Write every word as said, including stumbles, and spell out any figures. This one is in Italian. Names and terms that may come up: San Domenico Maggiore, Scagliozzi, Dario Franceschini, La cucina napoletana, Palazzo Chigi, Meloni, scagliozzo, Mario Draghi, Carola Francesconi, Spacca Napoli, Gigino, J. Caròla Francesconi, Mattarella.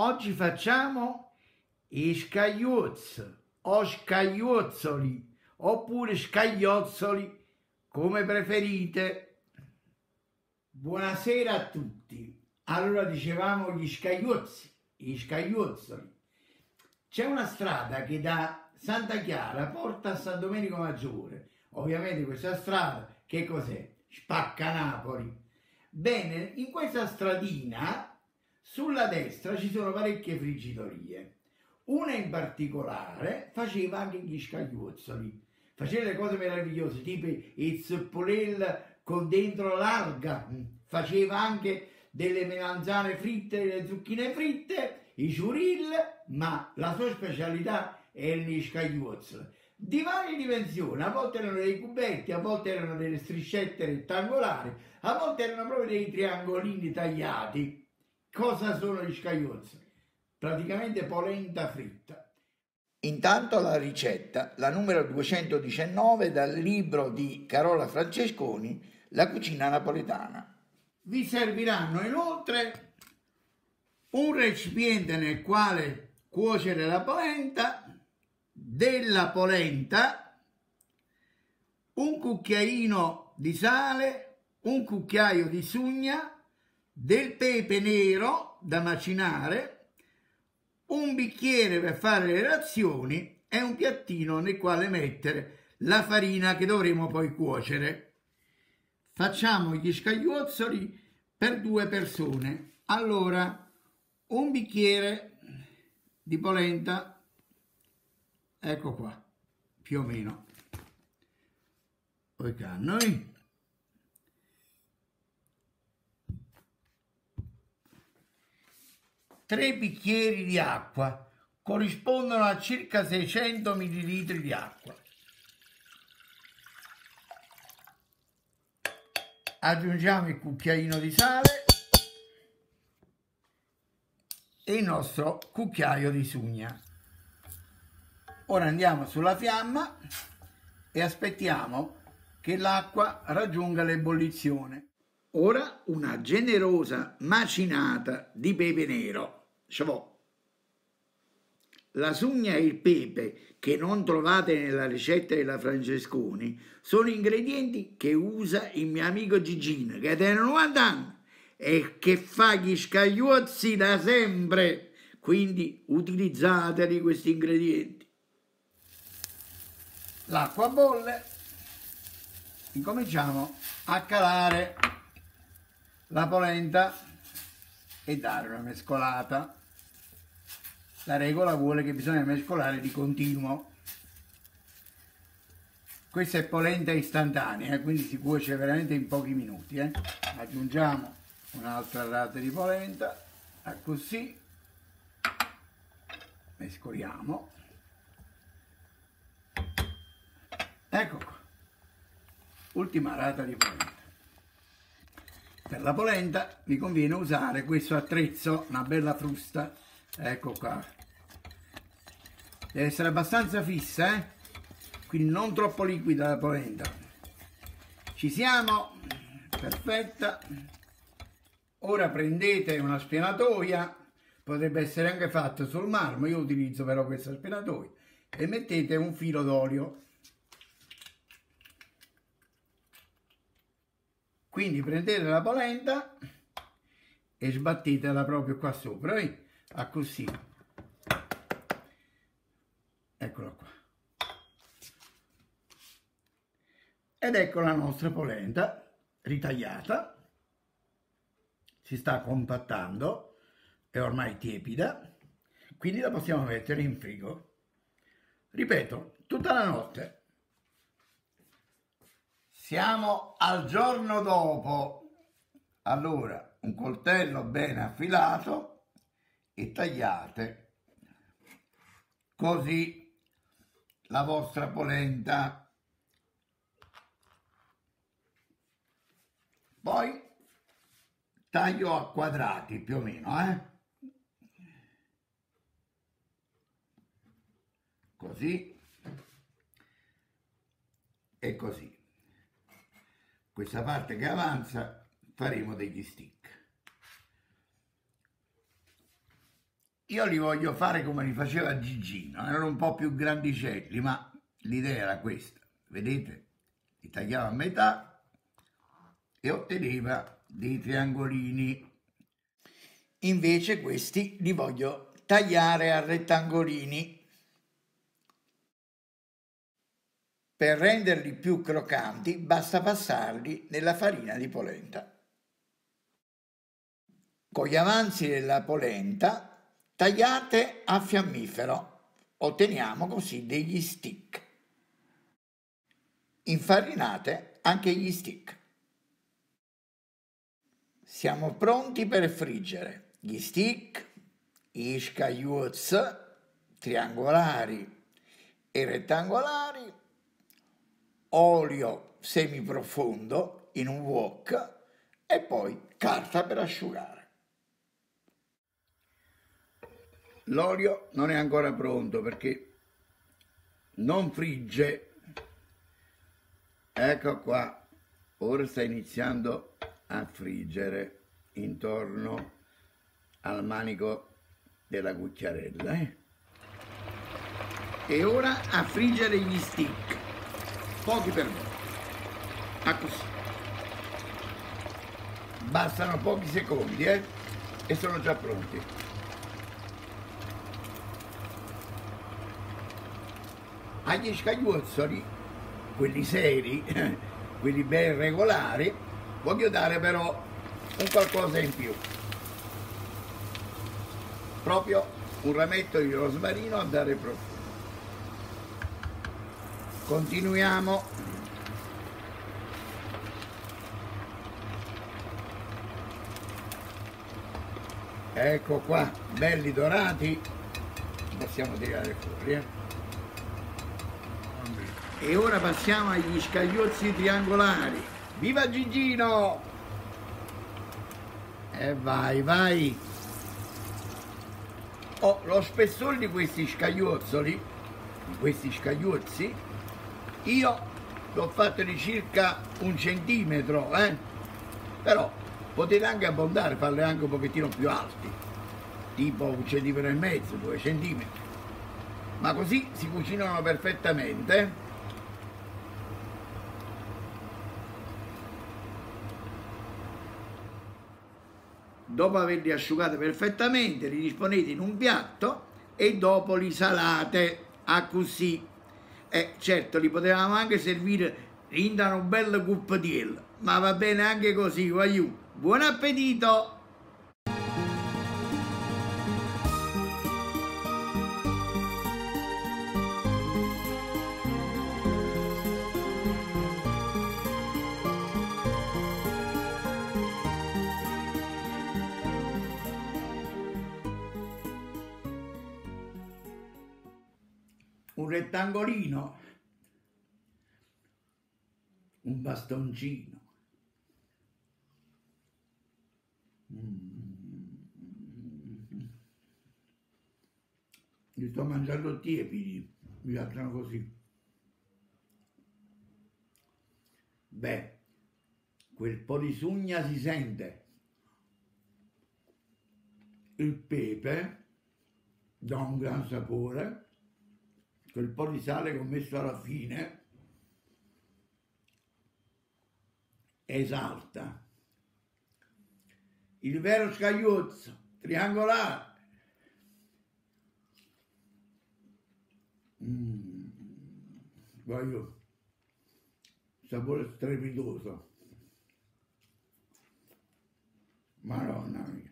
Oggi facciamo i scagliozzi o scagliozzoli oppure scagliozzoli, come preferite. Buonasera a tutti. Allora, dicevamo gli scagliozzi, gli scagliozzoli. C'è una strada che da Santa Chiara porta a San Domenico Maggiore. Ovviamente questa strada, che cos'è? Spacca Napoli. Bene, in questa stradina sulla destra ci sono parecchie friggitorie. Una in particolare faceva anche gli scagliozzoli, faceva le cose meravigliose, tipo il zuppolel con dentro l'arga, faceva anche delle melanzane fritte, delle zucchine fritte, i ciuril, ma la sua specialità erano gli scagliozzoli. Di varie dimensioni, a volte erano dei cubetti, a volte erano delle striscette rettangolari, a volte erano proprio dei triangolini tagliati. Cosa sono gli scagliozzi? Praticamente polenta fritta. Intanto la ricetta, la numero duecentodiciannove dal libro di Carola Francesconi, La cucina napoletana. Vi serviranno inoltre un recipiente nel quale cuocere la polenta, della polenta, un cucchiaino di sale, un cucchiaio di sugna, del pepe nero da macinare, un bicchiere per fare le razioni e un piattino nel quale mettere la farina che dovremo poi cuocere. Facciamo gli scagliozzoli per due persone. Allora, un bicchiere di polenta, ecco qua, più o meno. Poi a noi tre bicchieri di acqua, corrispondono a circa seicento millilitri di acqua. Aggiungiamo il cucchiaino di sale e il nostro cucchiaio di sugna. Ora andiamo sulla fiamma e aspettiamo che l'acqua raggiunga l'ebollizione. Ora una generosa macinata di pepe nero. La sugna e il pepe, che non trovate nella ricetta della Francesconi, sono ingredienti che usa il mio amico Gigino, che ha novanta anni e che fa gli scagliozzi da sempre. Quindi utilizzateli questi ingredienti. L'acqua bolle, incominciamo a calare la polenta e dare una mescolata. La regola vuole che bisogna mescolare di continuo. Questa è polenta istantanea, quindi si cuoce veramente in pochi minuti. Eh? Aggiungiamo un'altra rata di polenta, così, mescoliamo. Ecco qua, ultima rata di polenta. Per la polenta vi conviene usare questo attrezzo, una bella frusta, ecco qua. Deve essere abbastanza fissa, eh? Quindi non troppo liquida la polenta. Ci siamo, perfetta. Ora prendete una spianatoia, potrebbe essere anche fatta sul marmo, io utilizzo però questa spianatoia, e mettete un filo d'olio. Quindi prendete la polenta e sbattetela proprio qua sopra, eh? A così. Eccola qua. Ed ecco la nostra polenta ritagliata. Si sta compattando, è ormai tiepida, quindi la possiamo mettere in frigo. Ripeto, tutta la notte. Siamo al giorno dopo. Allora, un coltello ben affilato e tagliate così la vostra polenta. Poi taglio a quadrati più o meno, eh? Così e così. Questa parte che avanza faremo degli stick. Io li voglio fare come li faceva Gigino, erano un po' più grandicelli, ma l'idea era questa, vedete? Li tagliava a metà e otteneva dei triangolini. Invece questi li voglio tagliare a rettangolini. Per renderli più croccanti basta passarli nella farina di polenta. Con gli avanzi della polenta tagliate a fiammifero, otteniamo così degli stick. Infarinate anche gli stick. Siamo pronti per friggere gli stick, gli scagliozzi triangolari e rettangolari, olio semiprofondo in un wok e poi carta per asciugare. L'olio non è ancora pronto perché non frigge. Ecco qua, ora sta iniziando a friggere intorno al manico della cucchiarella. Eh? E ora a friggere gli stick. Pochi per voi, ma così. Bastano pochi secondi eh? E sono già pronti. Agli scagliozzoli, quelli seri, quelli ben regolari, voglio dare però un qualcosa in più. Proprio un rametto di rosmarino a dare profumo. Continuiamo. Ecco qua, belli dorati, possiamo tirare fuori. Eh? E ora passiamo agli scagliozzi triangolari. Viva Gigino! E vai, vai! Oh, lo spessore di questi scagliozzoli, di questi scagliozzi, io l'ho fatto di circa un centimetro, eh? Però potete anche abbondare, farle anche un pochettino più alti, tipo un centimetro e mezzo, due centimetri. Ma così si cucinano perfettamente. Dopo averli asciugati perfettamente, li disponete in un piatto e dopo li salate a così. Eh, certo, li potevamo anche servire in da un bel cuppadiello, ma va bene anche così, guaiù. Buon appetito! Un rettangolino, un bastoncino, li sto mangiando tiepidi, mi piacciono così. Beh, quel po' di sugna si sente, il pepe dà un gran sapore. Quel po' di sale che ho messo alla fine esalta. Il vero scagliozzo triangolare. Mm, voglio sapore strepitoso. Madonna mia.